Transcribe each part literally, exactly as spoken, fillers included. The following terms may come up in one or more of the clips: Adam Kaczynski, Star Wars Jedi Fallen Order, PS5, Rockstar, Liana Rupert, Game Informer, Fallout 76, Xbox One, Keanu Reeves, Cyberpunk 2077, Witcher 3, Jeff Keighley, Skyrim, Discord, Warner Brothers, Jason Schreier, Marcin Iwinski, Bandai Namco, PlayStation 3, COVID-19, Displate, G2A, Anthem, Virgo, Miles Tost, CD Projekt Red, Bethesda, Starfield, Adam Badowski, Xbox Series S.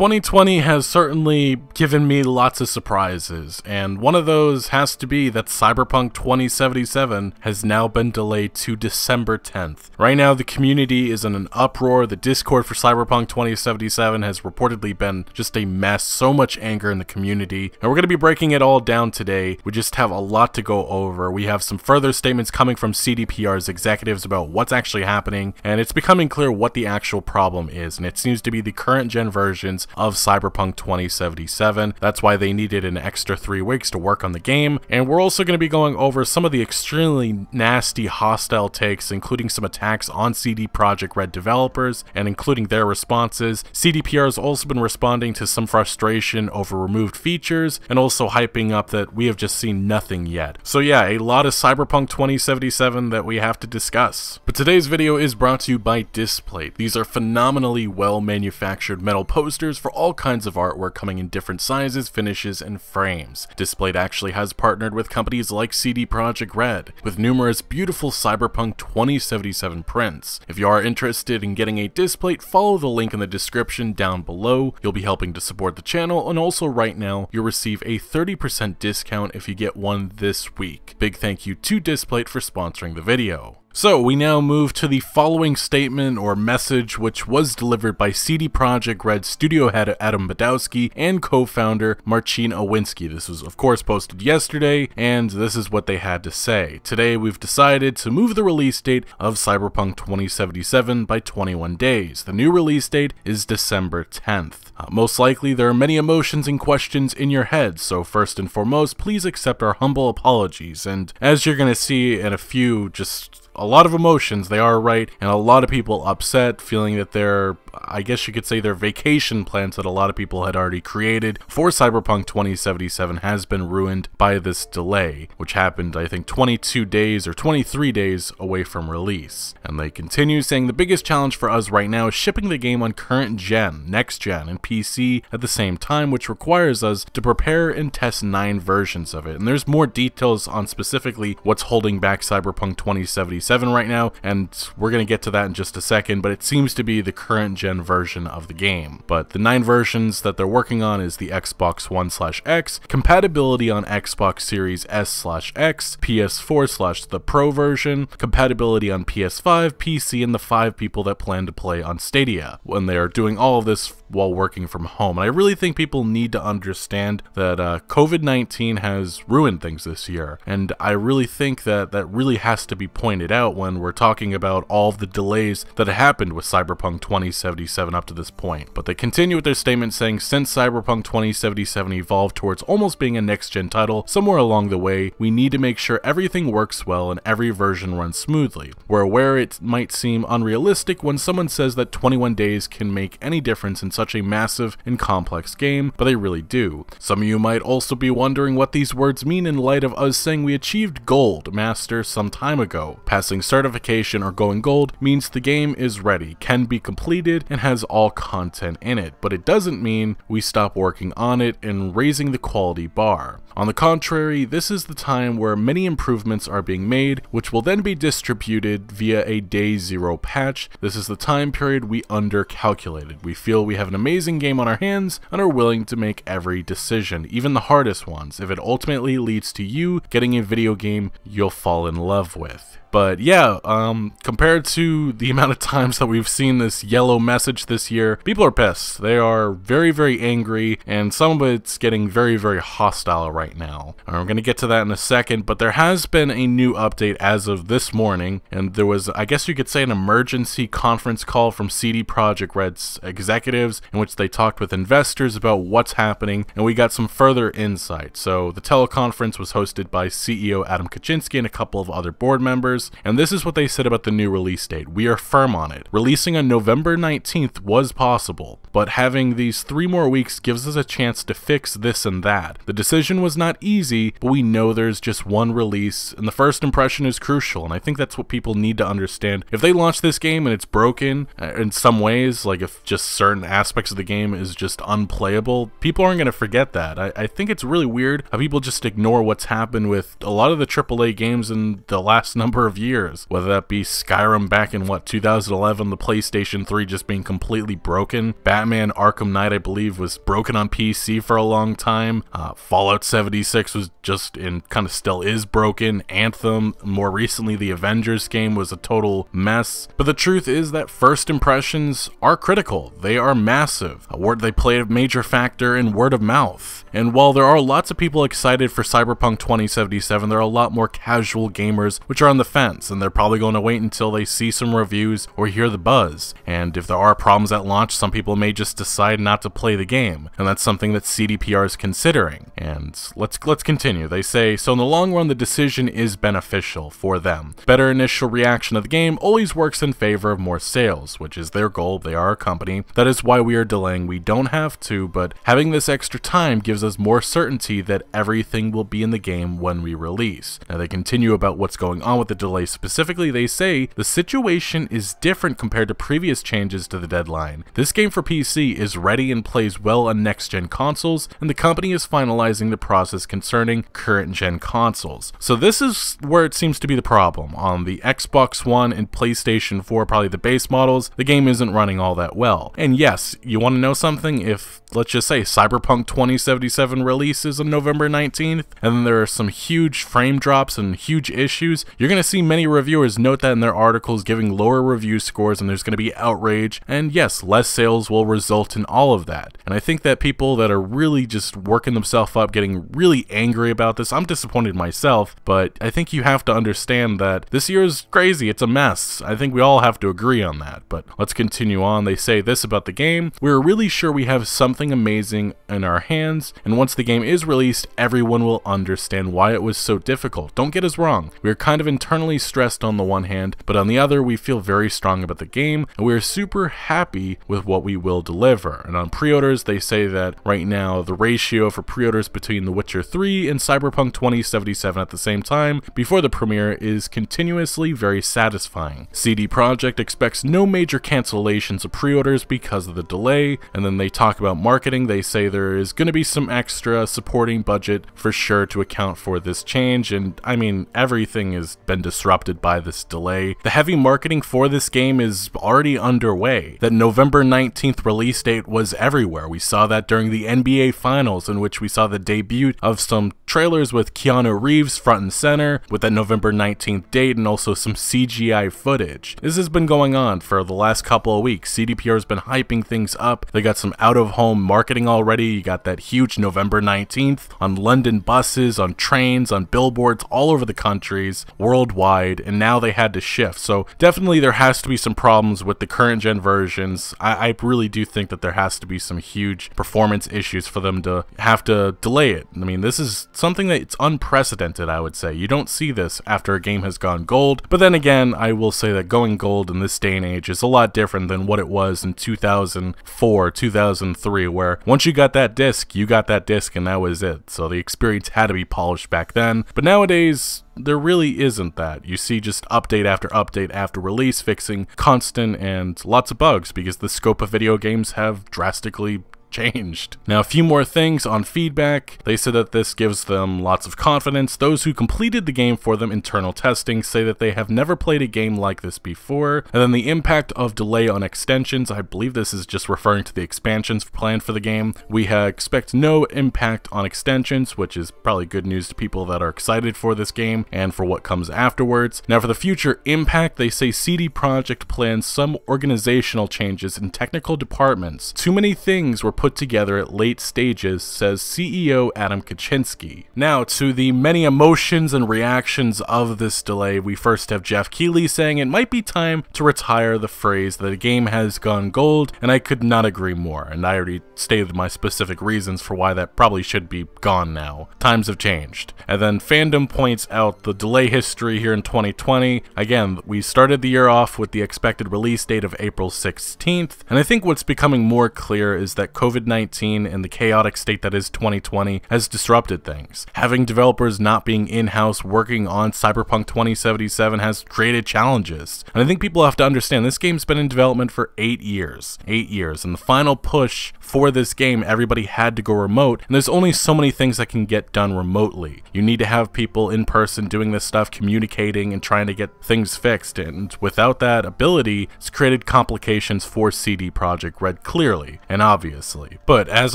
twenty twenty has certainly given me lots of surprises, and one of those has to be that Cyberpunk twenty seventy-seven has now been delayed to December tenth. Right now, the community is in an uproar. The Discord for Cyberpunk twenty seventy-seven has reportedly been just a mess, so much anger in the community, and we're going to be breaking it all down today. We just have a lot to go over. We have some further statements coming from C D P R's executives about what's actually happening, and it's becoming clear what the actual problem is, and it seems to be the current gen versions of Cyberpunk twenty seventy-seven. That's why they needed an extra three weeks to work on the game, and we're also going to be going over some of the extremely nasty, hostile takes, including some attacks on C D Projekt Red developers, and including their responses. C D P R has also been responding to some frustration over removed features, and also hyping up that we have just seen nothing yet. So yeah, a lot of Cyberpunk twenty seventy-seven that we have to discuss. But today's video is brought to you by Displate. These are phenomenally well-manufactured metal posters for all kinds of artwork, coming in different sizes, finishes, and frames. Displate actually has partnered with companies like C D Projekt Red, with numerous beautiful Cyberpunk twenty seventy-seven prints. If you are interested in getting a Displate, follow the link in the description down below. You'll be helping to support the channel, and also right now, you'll receive a thirty percent discount if you get one this week. Big thank you to Displate for sponsoring the video. So, we now move to the following statement or message, which was delivered by C D Projekt Red studio head Adam Badowski and co-founder Marcin Iwinski. This was, of course, posted yesterday, and this is what they had to say. Today, we've decided to move the release date of Cyberpunk twenty seventy-seven by twenty-one days. The new release date is December tenth. Uh, most likely, there are many emotions and questions in your head, so first and foremost, please accept our humble apologies. And as you're going to see in a few, just... a lot of emotions, they are right, and a lot of people upset, feeling that their, I guess you could say their vacation plans that a lot of people had already created for Cyberpunk twenty seventy-seven has been ruined by this delay, which happened, I think, twenty-two days or twenty-three days away from release. And they continue saying, the biggest challenge for us right now is shipping the game on current gen, next gen, and P C at the same time, which requires us to prepare and test nine versions of it. And there's more details on specifically what's holding back Cyberpunk twenty seventy-seven right now, and we're going to get to that in just a second, but it seems to be the current gen version of the game. But the nine versions that they're working on is the Xbox One slash X, compatibility on Xbox Series S slash X, P S four slash the Pro version, compatibility on P S five, P C, and the five people that plan to play on Stadia, when they are doing all of this while working from home. And I really think people need to understand that uh, COVID nineteen has ruined things this year, and I really think that that really has to be pointed out when we're talking about all of the delays that happened with Cyberpunk twenty seventy-seven up to this point. But they continue with their statement saying, since Cyberpunk twenty seventy-seven evolved towards almost being a next-gen title somewhere along the way, we need to make sure everything works well and every version runs smoothly. We're aware it might seem unrealistic when someone says that twenty-one days can make any difference in such a massive and complex game, but they really do. Some of you might also be wondering what these words mean in light of us saying we achieved gold master some time ago. Passing certification or going gold means the game is ready, can be completed, and has all content in it, but it doesn't mean we stop working on it and raising the quality bar. On the contrary, this is the time where many improvements are being made, which will then be distributed via a day zero patch. This is the time period we undercalculated. We feel we have an amazing game on our hands and are willing to make every decision, even the hardest ones, if it ultimately leads to you getting a video game you'll fall in love with. But yeah, um, compared to the amount of times that we've seen this yellow message this year, people are pissed. They are very, very angry, and some of it's getting very, very hostile right now. And we're going to get to that in a second, but there has been a new update as of this morning, and there was, I guess you could say, an emergency conference call from C D Projekt Red's executives, in which they talked with investors about what's happening, and we got some further insight. So the teleconference was hosted by C E O Adam Kaczynski and a couple of other board members, and this is what they said about the new release date. We are firm on it. Releasing on November nineteenth was possible, but having these three more weeks gives us a chance to fix this and that. The decision was not easy, but we know there's just one release, and the first impression is crucial, and I think that's what people need to understand. If they launch this game and it's broken uh, in some ways, like if just certain aspects of the game is just unplayable, people aren't going to forget that. I, I think it's really weird how people just ignore what's happened with a lot of the triple A games in the last number of of years, whether that be Skyrim back in what, two thousand eleven, the PlayStation three just being completely broken, Batman Arkham Knight I believe was broken on P C for a long time, uh, Fallout seventy-six was just and kind of still is broken, Anthem, more recently the Avengers game was a total mess. But the truth is that first impressions are critical, they are massive. A word they play a major factor in word of mouth. And while there are lots of people excited for Cyberpunk twenty seventy-seven, there are a lot more casual gamers which are on the fence, and they're probably going to wait until they see some reviews or hear the buzz. And if there are problems at launch, some people may just decide not to play the game, and that's something that C D P R is considering. And let's let's continue. They say, so in the long run, the decision is beneficial for them. Better initial reaction of the game always works in favor of more sales, which is their goal. They are a company. That is why we are delaying. We don't have to, but having this extra time gives us more certainty that everything will be in the game when we release. Now they continue about what's going on with the delay specifically. They say, the situation is different compared to previous changes to the deadline. This game for P C is ready and plays well on next-gen consoles, and the company is finalizing the process concerning current-gen consoles. So this is where it seems to be the problem. On the Xbox One and PlayStation four, probably the base models, the game isn't running all that well. And yes, you want to know something? If, let's just say, Cyberpunk twenty seventy-seven releases on November nineteenth, and then there are some huge frame drops and huge issues, you're going to see many reviewers note that in their articles, giving lower review scores, and there's going to be outrage, and yes, less sales will result in all of that. And I think that people that are really just working themselves up, getting really angry about this, I'm disappointed myself, but I think you have to understand that this year is crazy, it's a mess. I think we all have to agree on that, but let's continue on. They say this about the game, we're really sure we have something amazing in our hands, and once the game is released, everyone will understand why it was so difficult. Don't get us wrong, we are kind of internally stressed on the one hand, but on the other, we feel very strong about the game, and we are super happy with what we will deliver. And on pre-orders, they say that right now, the ratio for pre-orders between The Witcher three and Cyberpunk twenty seventy-seven at the same time, before the premiere, is continuously very satisfying. C D Projekt expects no major cancellations of pre-orders because of the delay, and then they talk about marketing. They say there is going to be some extra supporting budget for sure to account for this change, and I mean, everything has been disrupted by this delay. The heavy marketing for this game is already underway. That November nineteenth release date was everywhere. We saw that during the N B A Finals, in which we saw the debut of some trailers with Keanu Reeves front and center, with that November nineteenth date, and also some C G I footage. This has been going on for the last couple of weeks. C D P R has been hyping things up. They got some out-of-home marketing already. You got that huge November nineteenth on London buses, on trains, on billboards all over the countries, worldwide, and now they had to shift. So definitely there has to be some problems with the current-gen versions. I, I really do think that there has to be some huge performance issues for them to have to delay it. I mean, this is something that's unprecedented, I would say. You don't see this after a game has gone gold, but then again, I will say that going gold in this day and age is a lot different than what it was in two thousand four, two thousand three, where once you got that disc, you got that disc and that was it. So the experience had to be polished back then, but nowadays, there really isn't that. You see just update after update after release, fixing constant and lots of bugs, because the scope of video games have drastically changed. Now, a few more things on feedback. They said that this gives them lots of confidence. Those who completed the game for them internal testing say that they have never played a game like this before. And then the impact of delay on extensions. I believe this is just referring to the expansions planned for the game. We uh, expect no impact on extensions, which is probably good news to people that are excited for this game and for what comes afterwards. Now, for the future impact, they say C D Projekt plans some organizational changes in technical departments. Too many things were put together at late stages, says C E O Adam Kaczynski. Now, to the many emotions and reactions of this delay, we first have Jeff Keighley saying it might be time to retire the phrase that the game has gone gold, and I could not agree more, and I already stated my specific reasons for why that probably should be gone now. Times have changed. And then fandom points out the delay history here in twenty twenty. Again, we started the year off with the expected release date of April sixteenth, and I think what's becoming more clear is that COVID COVID nineteen and the chaotic state that is twenty twenty has disrupted things. Having developers not being in-house working on Cyberpunk twenty seventy-seven has created challenges. And I think people have to understand this game's been in development for eight years. Eight years. And the final push for this game, everybody had to go remote. And there's only so many things that can get done remotely. You need to have people in person doing this stuff, communicating and trying to get things fixed. And without that ability, it's created complications for C D Projekt Red, clearly and obviously. But as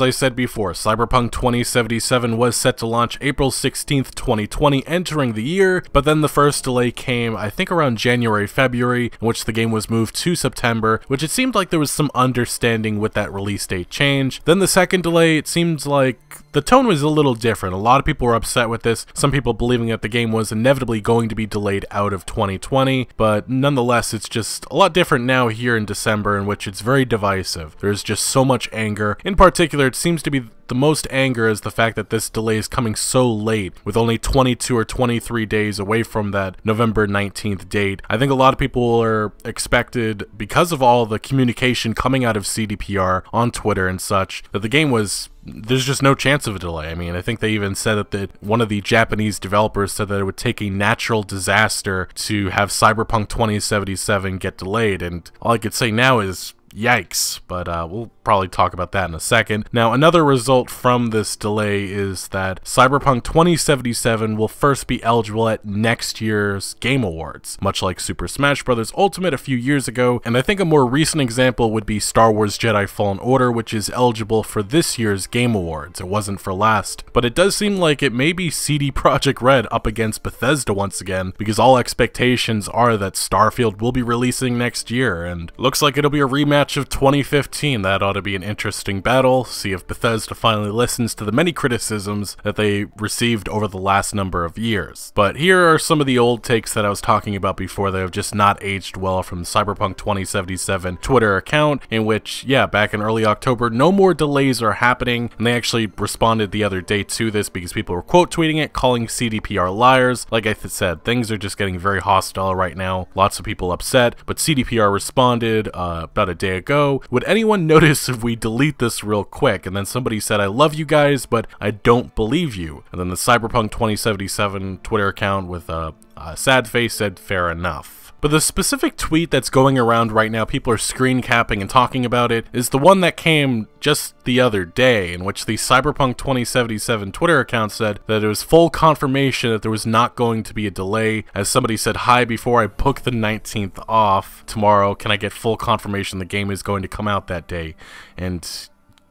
I said before, Cyberpunk twenty seventy-seven was set to launch April sixteenth, twenty twenty, entering the year, but then the first delay came, I think around January, February, in which the game was moved to September, which it seemed like there was some understanding with that release date change. Then the second delay, it seems like the tone was a little different. A lot of people were upset with this, some people believing that the game was inevitably going to be delayed out of twenty twenty, but nonetheless, it's just a lot different now here in December, in which it's very divisive. There's just so much anger. In particular, it seems to be the most anger is the fact that this delay is coming so late, with only twenty-two or twenty-three days away from that November nineteenth date. I think a lot of people are expected, because of all the communication coming out of C D P R on Twitter and such, that the game was... there's just no chance of a delay. I mean, I think they even said that the, one of the Japanese developers said that it would take a natural disaster to have Cyberpunk twenty seventy-seven get delayed, and all I could say now is... yikes, but uh, we'll probably talk about that in a second. Now, another result from this delay is that Cyberpunk twenty seventy-seven will first be eligible at next year's Game Awards, much like Super Smash Bros. Ultimate a few years ago, and I think a more recent example would be Star Wars Jedi Fallen Order, which is eligible for this year's Game Awards. It wasn't for last, but it does seem like it may be C D Projekt Red up against Bethesda once again, because all expectations are that Starfield will be releasing next year, and looks like it'll be a rematch of twenty fifteen. That ought to be an interesting battle. See if Bethesda finally listens to the many criticisms that they received over the last number of years. But here are some of the old takes that I was talking about before that have just not aged well from Cyberpunk twenty seventy-seven Twitter account, in which, yeah, back in early October, no more delays are happening, and they actually responded the other day to this because people were quote tweeting it, calling C D P R liars. Like I th said, things are just getting very hostile right now. Lots of people upset, but C D P R responded uh, about a day ago. Would anyone notice if we delete this real quick? And then somebody said, I love you guys, but I don't believe you. And then the Cyberpunk twenty seventy-seven Twitter account with a, a sad face said, fair enough. But the specific tweet that's going around right now, people are screen capping and talking about it, is the one that came just the other day, in which the Cyberpunk twenty seventy-seven Twitter account said that it was full confirmation that there was not going to be a delay. As somebody said, hi, before I book the nineteenth off tomorrow, can I get full confirmation the game is going to come out that day? And...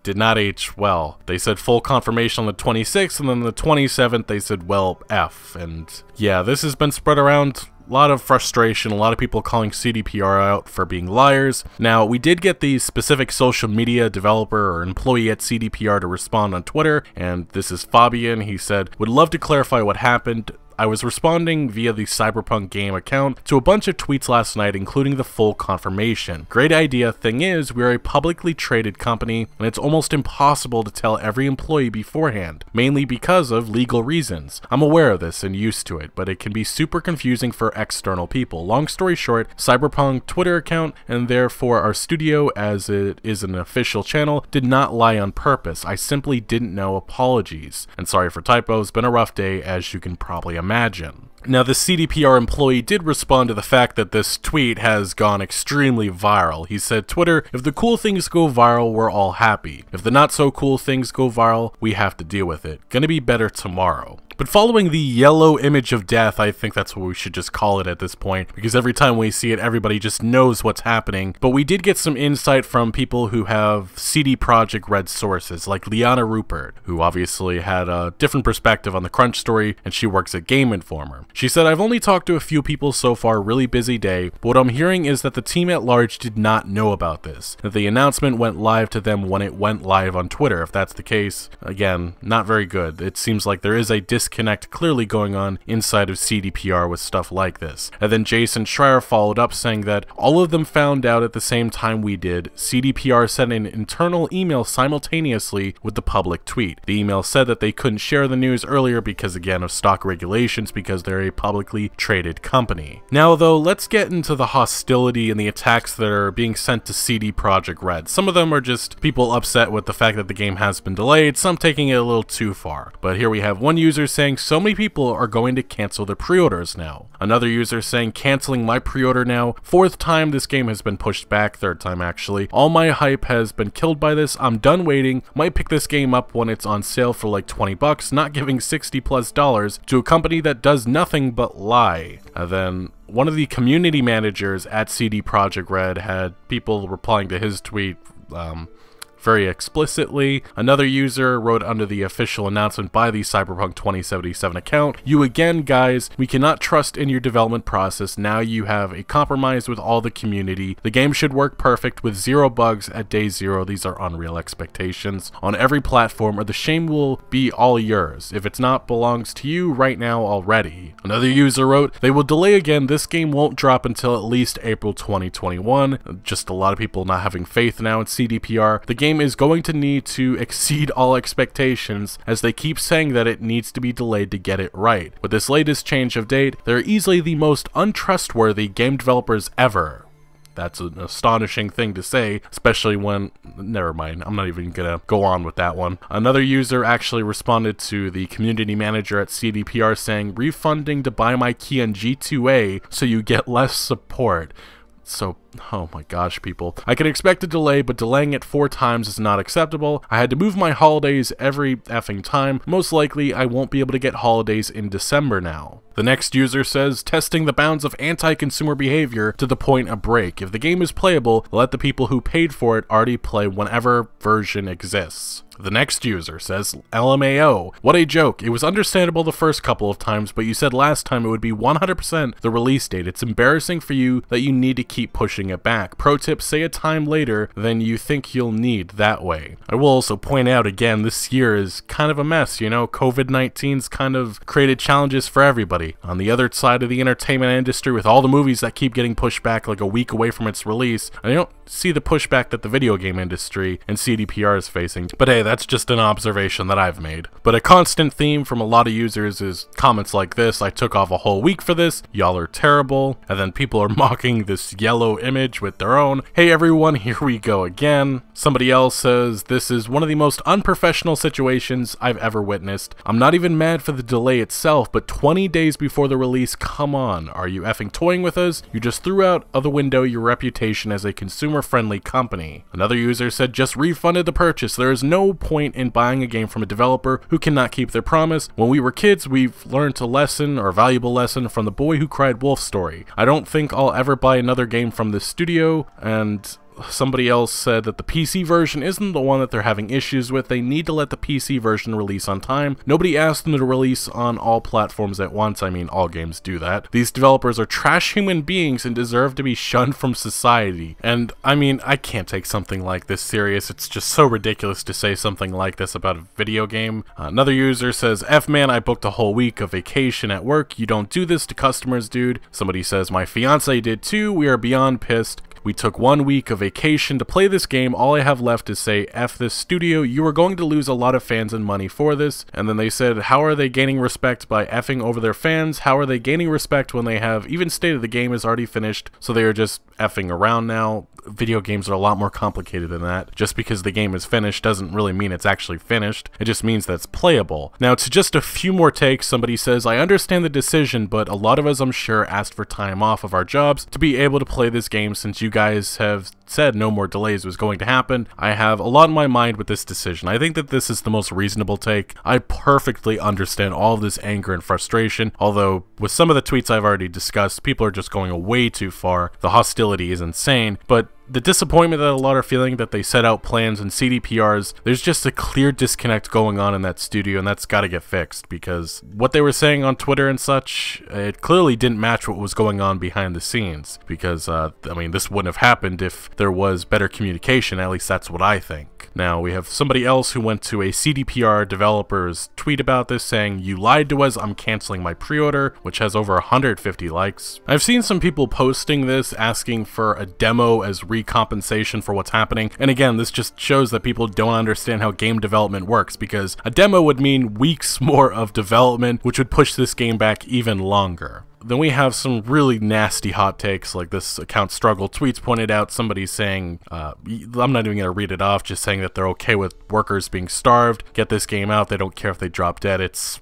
did not age well. They said full confirmation on the twenty-sixth, and then the twenty-seventh they said, well, F. And yeah, this has been spread around. A lot of frustration, a lot of people calling C D P R out for being liars. Now, we did get the specific social media developer or employee at C D P R to respond on Twitter, and this is Fabian. He said, would love to clarify what happened. I was responding via the Cyberpunk game account to a bunch of tweets last night, including the full confirmation. Great idea. Thing is, we're a publicly traded company, and it's almost impossible to tell every employee beforehand, mainly because of legal reasons. I'm aware of this and used to it, but it can be super confusing for external people. Long story short, Cyberpunk Twitter account, and therefore our studio, as it is an official channel, did not lie on purpose. I simply didn't know. Apologies. And sorry for typos. Been a rough day, as you can probably imagine. Imagine. Now, the C D P R employee did respond to the fact that this tweet has gone extremely viral. He said, Twitter, if the cool things go viral, we're all happy. If the not so cool things go viral, we have to deal with it. Gonna be better tomorrow. But following the yellow image of death, I think that's what we should just call it at this point, because every time we see it, everybody just knows what's happening. But we did get some insight from people who have C D Projekt Red sources, like Liana Rupert, who obviously had a different perspective on the crunch story, and she works at Game Informer. She said, I've only talked to a few people so far, really busy day, but what I'm hearing is that the team at large did not know about this, that the announcement went live to them when it went live on Twitter. If that's the case, again, not very good. It seems like there is a dis disconnect clearly going on inside of C D P R with stuff like this. And then Jason Schreier followed up saying that all of them found out at the same time we did. C D P R sent an internal email simultaneously with the public tweet. The email said that they couldn't share the news earlier because, again, of stock regulations, because they're a publicly traded company. Now, though, let's get into the hostility and the attacks that are being sent to C D Projekt Red. Some of them are just people upset with the fact that the game has been delayed, some taking it a little too far. But here we have one user saying, so many people are going to cancel their pre-orders now. Another user saying, canceling my pre-order now. Fourth time this game has been pushed back, third time actually. All my hype has been killed by this, I'm done waiting, might pick this game up when it's on sale for like twenty bucks, not giving sixty plus dollars to a company that does nothing but lie. And then one of the community managers at C D Projekt Red had people replying to his tweet um, very explicitly. Another user wrote under the official announcement by the Cyberpunk twenty seventy-seven account, "You again, guys, we cannot trust in your development process. Now you have a compromise with all the community. The game should work perfect with zero bugs at day zero. These are unreal expectations on every platform or the shame will be all yours. If it's not, belongs to you right now already." Another user wrote, "They will delay again. This game won't drop until at least April twenty twenty-one. Just a lot of people not having faith now in C D P R. The game is going to need to exceed all expectations as they keep saying that it needs to be delayed to get it right. With this latest change of date, they're easily the most untrustworthy game developers ever." That's an astonishing thing to say, especially when... never mind, I'm not even gonna go on with that one. Another user actually responded to the community manager at C D P R saying, "Refunding to buy my key on G two A so you get less support." So, oh my gosh, people. "I can expect a delay, but delaying it four times is not acceptable. I had to move my holidays every effing time. Most likely, I won't be able to get holidays in December now." The next user says, "Testing the bounds of anti-consumer behavior to the point of break. If the game is playable, let the people who paid for it already play whenever version exists." The next user says, "L M A O, what a joke. It was understandable the first couple of times, but you said last time it would be one hundred percent the release date. It's embarrassing for you that you need to keep pushing it back. Pro tip, say a time later than you think you'll need that way." I will also point out again, this year is kind of a mess, you know? COVID nineteen's kind of created challenges for everybody. On the other side of the entertainment industry, with all the movies that keep getting pushed back like a week away from its release, I don't see the pushback that the video game industry and C D P R is facing. But hey, that's just an observation that I've made. But a constant theme from a lot of users is comments like this, "I took off a whole week for this, y'all are terrible." And then people are mocking this yellow image with their own, "Hey everyone, here we go again." Somebody else says, "This is one of the most unprofessional situations I've ever witnessed. I'm not even mad for the delay itself, but twenty days before the release, come on, are you effing toying with us? You just threw out of the window your reputation as a consumer-friendly company." Another user said, "Just refunded the purchase. There is no point in buying a game from a developer who cannot keep their promise. When we were kids, we've learned a lesson, or a valuable lesson, from the Boy Who Cried Wolf story. I don't think I'll ever buy another game from this studio." And somebody else said that the P C version isn't the one that they're having issues with. They need to let the P C version release on time. Nobody asked them to release on all platforms at once. I mean, all games do that. These developers are trash human beings and deserve to be shunned from society. And I mean, I can't take something like this serious. It's just so ridiculous to say something like this about a video game. Uh, another user says, "F man, I booked a whole week of vacation at work. You don't do this to customers, dude." Somebody says, "My fiance did too. We are beyond pissed. We took one week of vacation to play this game. All I have left is say, F this studio. You are going to lose a lot of fans and money for this." And then they said, "How are they gaining respect by effing over their fans? How are they gaining respect when they have even stated the game is already finished, so they are just effing around now?" Video games are a lot more complicated than that. Just because the game is finished doesn't really mean it's actually finished. It just means that's playable. Now, to just a few more takes, somebody says, "I understand the decision, but a lot of us, I'm sure, asked for time off of our jobs to be able to play this game since you guys have said no more delays was going to happen. I have a lot in my mind with this decision." I think that this is the most reasonable take. I perfectly understand all of this anger and frustration, although with some of the tweets I've already discussed, people are just going way too far. The hostility is insane, but The disappointment that a lot are feeling that they set out plans and C D P Rs, there's just a clear disconnect going on in that studio, and that's got to get fixed, because what they were saying on Twitter and such, it clearly didn't match what was going on behind the scenes, because, uh, I mean, this wouldn't have happened if there was better communication, at least that's what I think. Now, we have somebody else who went to a C D P R developer's tweet about this saying, "You lied to us, I'm canceling my pre-order," which has over one hundred fifty likes. I've seen some people posting this asking for a demo as recompensation for what's happening, and again, this just shows that people don't understand how game development works, because a demo would mean weeks more of development, which would push this game back even longer. Then we have some really nasty hot takes, like this account Struggle Tweets pointed out somebody saying, uh, I'm not even going to read it off, just saying that they're okay with workers being starved, get this game out, they don't care if they drop dead, it's...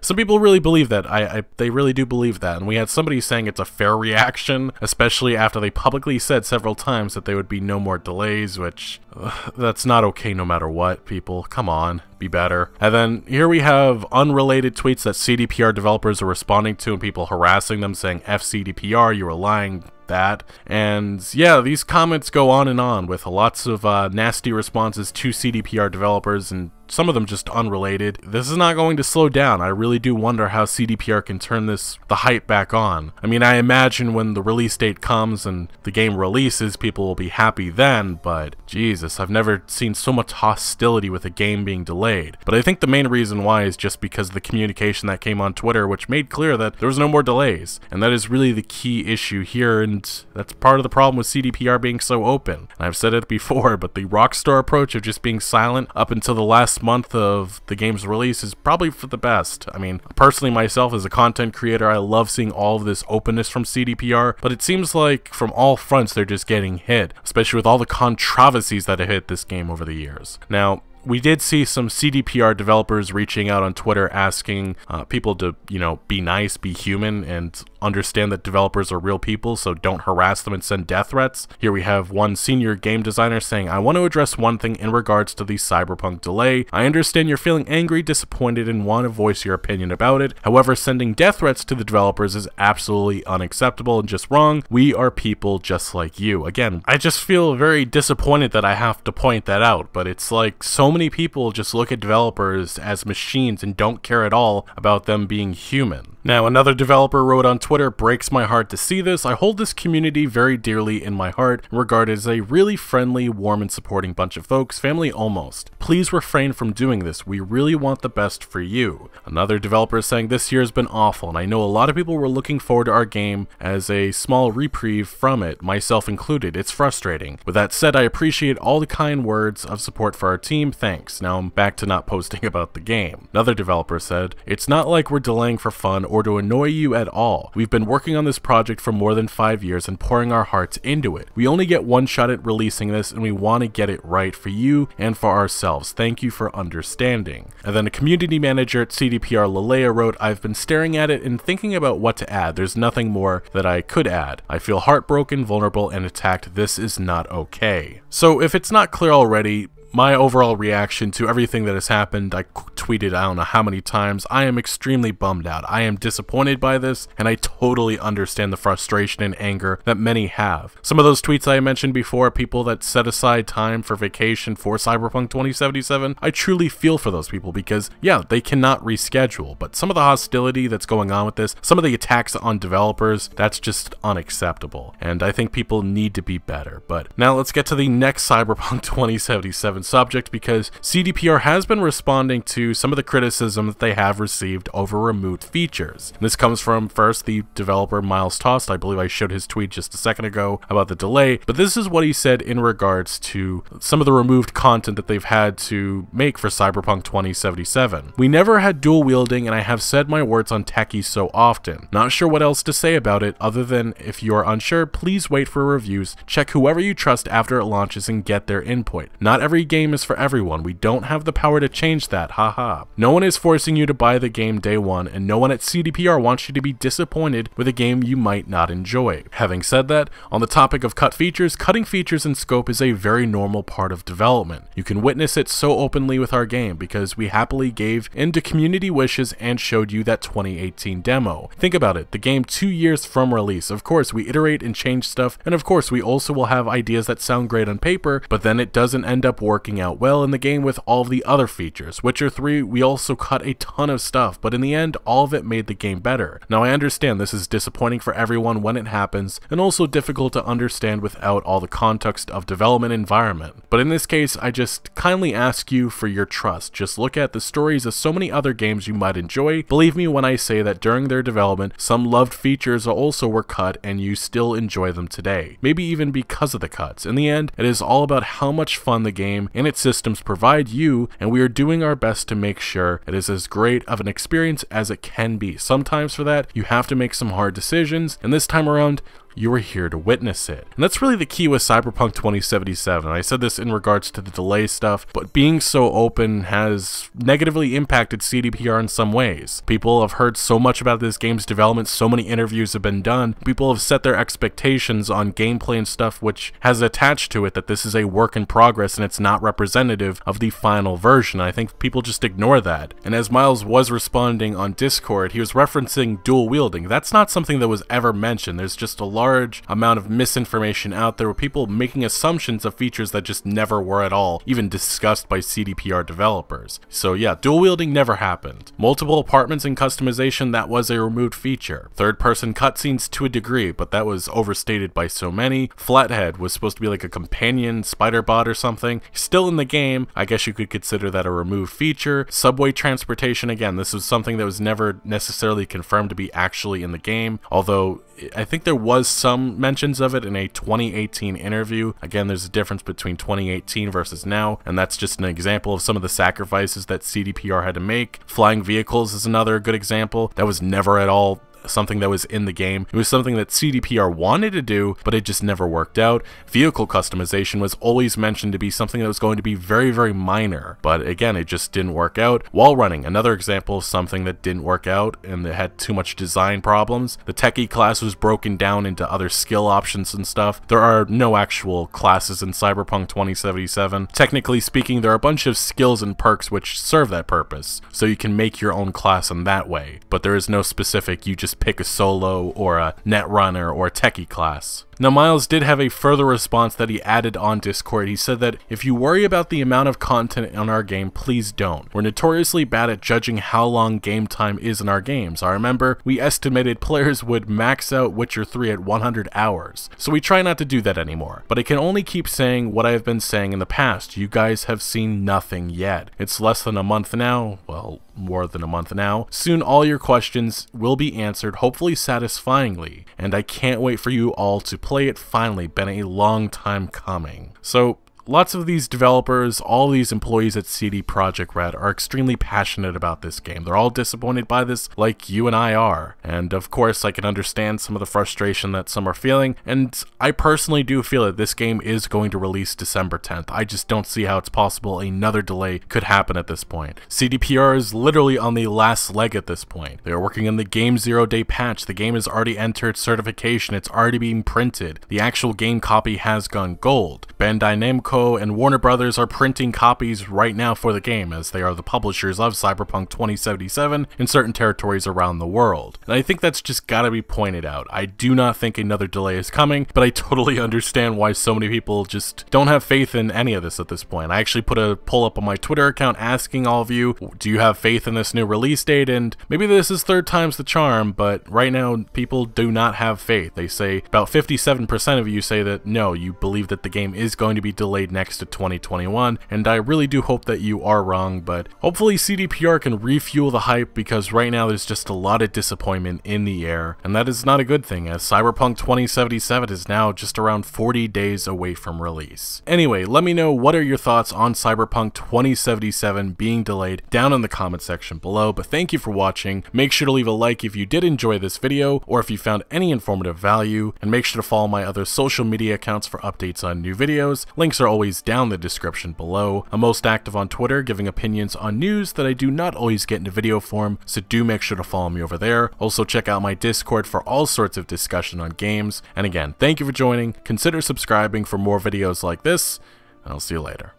Some people really believe that. I, I they really do believe that, and we had somebody saying it's a fair reaction, especially after they publicly said several times that there would be no more delays, which uh, that's not okay no matter what, people. Come on, be better. And then here we have unrelated tweets that C D P R developers are responding to and people harassing them saying, "F C D P R, you were lying." That. And yeah, these comments go on and on with lots of uh, nasty responses to C D P R developers, and some of them just unrelated. This is not going to slow down. I really do wonder how C D P R can turn this the hype back on. I mean, I imagine when the release date comes and the game releases, people will be happy then, but Jesus, I've never seen so much hostility with a game being delayed. But I think the main reason why is just because of the communication that came on Twitter, which made clear that there was no more delays, and that is really the key issue here, and that's part of the problem with C D P R being so open. And I've said it before, but the Rockstar approach of just being silent up until the last month of the game's release is probably for the best. I mean, personally myself as a content creator, I love seeing all of this openness from C D P R, but it seems like from all fronts they're just getting hit, especially with all the controversies that have hit this game over the years. Now, we did see some C D P R developers reaching out on Twitter asking uh, people to, you know, be nice, be human, and understand that developers are real people, so don't harass them and send death threats. Here we have one senior game designer saying, "I want to address one thing in regards to the Cyberpunk delay. I understand you're feeling angry, disappointed, and want to voice your opinion about it. However, sending death threats to the developers is absolutely unacceptable and just wrong. We are people just like you." Again, I just feel very disappointed that I have to point that out, but it's like so many people just look at developers as machines and don't care at all about them being human. Now, another developer wrote on Twitter, "Breaks my heart to see this. I hold this community very dearly in my heart and regard it as a really friendly, warm, and supporting bunch of folks, family almost. Please refrain from doing this. We really want the best for you." Another developer saying, "This year has been awful, and I know a lot of people were looking forward to our game as a small reprieve from it, myself included. It's frustrating. With that said, I appreciate all the kind words of support for our team. Thanks." Now I'm back to not posting about the game. Another developer said, "It's not like we're delaying for fun or to annoy you at all. We've been working on this project for more than five years and pouring our hearts into it. We only get one shot at releasing this and we want to get it right for you and for ourselves. Thank you for understanding." And then a community manager at C D P R, Lalea, wrote, "I've been staring at it and thinking about what to add. There's nothing more that I could add. I feel heartbroken, vulnerable, and attacked. This is not okay." So if it's not clear already, my overall reaction to everything that has happened, I tweeted I don't know how many times, I am extremely bummed out. I am disappointed by this, and I totally understand the frustration and anger that many have. Some of those tweets I mentioned before, people that set aside time for vacation for Cyberpunk twenty seventy-seven, I truly feel for those people because, yeah, they cannot reschedule, but some of the hostility that's going on with this, some of the attacks on developers, that's just unacceptable, and I think people need to be better. But now let's get to the next Cyberpunk twenty seventy-seven subject, because C D P R has been responding to some of the criticism that they have received over removed features. And this comes from, first, the developer Miles Tost. I believe I showed his tweet just a second ago about the delay, but this is what he said in regards to some of the removed content that they've had to make for Cyberpunk twenty seventy-seven. "We never had dual wielding, and I have said my words on techies so often. Not sure what else to say about it other than if you are unsure, please wait for reviews, check whoever you trust after it launches and get their input. Not every game is for everyone. We don't have the power to change that, haha. No one is forcing you to buy the game day one, and no one at C D P R wants you to be disappointed with a game you might not enjoy. Having said that, on the topic of cut features, cutting features in scope is a very normal part of development. You can witness it so openly with our game, because we happily gave into community wishes and showed you that twenty eighteen demo. Think about it, the game two years from release. Of course, we iterate and change stuff, and of course, we also will have ideas that sound great on paper, but then it doesn't end up working out well in the game with all of the other features. Witcher three, we also cut a ton of stuff, but in the end, all of it made the game better. Now, I understand this is disappointing for everyone when it happens, and also difficult to understand without all the context of development environment. But in this case, I just kindly ask you for your trust. Just look at the stories of so many other games you might enjoy. Believe me when I say that during their development, some loved features also were cut, and you still enjoy them today. Maybe even because of the cuts. In the end, it is all about how much fun the game and its systems provide you, and we are doing our best to make sure it is as great of an experience as it can be. Sometimes for that, you have to make some hard decisions, and this time around, you were here to witness it. And that's really the key with Cyberpunk twenty seventy-seven. I said this in regards to the delay stuff, but being so open has negatively impacted C D P R in some ways. People have heard so much about this game's development, so many interviews have been done, people have set their expectations on gameplay and stuff which has attached to it that this is a work in progress and it's not representative of the final version. I think people just ignore that. And as Miles was responding on Discord, he was referencing dual wielding. That's not something that was ever mentioned. There's just a lot large amount of misinformation out there with people making assumptions of features that just never were at all even discussed by C D P R developers. So yeah, dual wielding never happened. Multiple apartments and customization, that was a removed feature. Third person cutscenes to a degree, but that was overstated by so many. Flathead was supposed to be like a companion spider bot or something. Still in the game, I guess you could consider that a removed feature. Subway transportation, again, this was something that was never necessarily confirmed to be actually in the game, although I think there was some mentions of it in a twenty eighteen interview. Again, there's a difference between twenty eighteen versus now, and that's just an example of some of the sacrifices that C D P R had to make. Flying vehicles is another good example. That was never at all something that was in the game. It was something that C D P R wanted to do, but it just never worked out. Vehicle customization was always mentioned to be something that was going to be very, very minor, but again, it just didn't work out. Wall running, another example of something that didn't work out and that had too much design problems. The techie class was broken down into other skill options and stuff. There are no actual classes in Cyberpunk twenty seventy-seven. Technically speaking, there are a bunch of skills and perks which serve that purpose, so you can make your own class in that way, but there is no specific, you just pick a solo or a netrunner or a techie class. Now, Miles did have a further response that he added on Discord. He said that if you worry about the amount of content on our game, please don't. We're notoriously bad at judging how long game time is in our games. I remember we estimated players would max out Witcher three at one hundred hours, so we try not to do that anymore. But I can only keep saying what I have been saying in the past. You guys have seen nothing yet. It's less than a month now, well, more than a month now. Soon all your questions will be answered, hopefully satisfyingly, and I can't wait for you all to play. Play it finally, been a long time coming. So lots of these developers, all these employees at C D Projekt Red are extremely passionate about this game. They're all disappointed by this, like you and I are. And of course, I can understand some of the frustration that some are feeling, and I personally do feel that this game is going to release December tenth. I just don't see how it's possible another delay could happen at this point. C D P R is literally on the last leg at this point. They're working on the game zero-day patch. The game has already entered certification. It's already being printed. The actual game copy has gone gold. Bandai Namco and Warner Brothers are printing copies right now for the game, as they are the publishers of Cyberpunk twenty seventy-seven in certain territories around the world. And I think that's just gotta be pointed out. I do not think another delay is coming, but I totally understand why so many people just don't have faith in any of this at this point. I actually put a poll up on my Twitter account asking all of you, do you have faith in this new release date? And maybe this is third time's the charm, but right now people do not have faith. They say about fifty-seven percent of you say that no, you believe that the game is going to be delayed next to twenty twenty-one, and I really do hope that you are wrong, but hopefully C D P R can refuel the hype, because right now there's just a lot of disappointment in the air, and that is not a good thing, as Cyberpunk twenty seventy-seven is now just around forty days away from release. Anyway, let me know what are your thoughts on Cyberpunk twenty seventy-seven being delayed down in the comment section below, but thank you for watching. Make sure to leave a like if you did enjoy this video, or if you found any informative value, and make sure to follow my other social media accounts for updates on new videos. Links are always down the description below. I'm most active on Twitter, giving opinions on news that I do not always get into video form, so do make sure to follow me over there. Also check out my Discord for all sorts of discussion on games. And again, thank you for joining, consider subscribing for more videos like this, and I'll see you later.